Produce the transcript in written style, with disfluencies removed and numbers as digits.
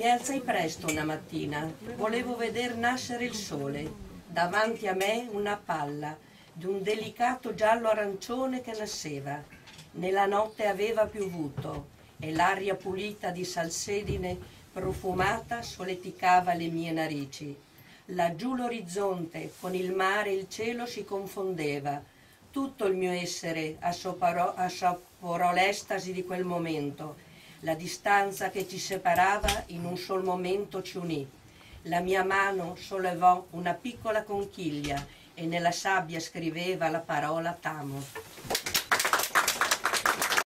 Mi alzai presto una mattina, volevo veder nascere il sole. Davanti a me una palla di un delicato giallo-arancione che nasceva. Nella notte aveva piovuto e l'aria pulita di salsedine profumata soleticava le mie narici. Laggiù l'orizzonte con il mare e il cielo si confondeva. Tutto il mio essere assaporò l'estasi di quel momento. La distanza che ci separava in un sol momento ci unì. La mia mano sollevò una piccola conchiglia e nella sabbia scriveva la parola t'amo.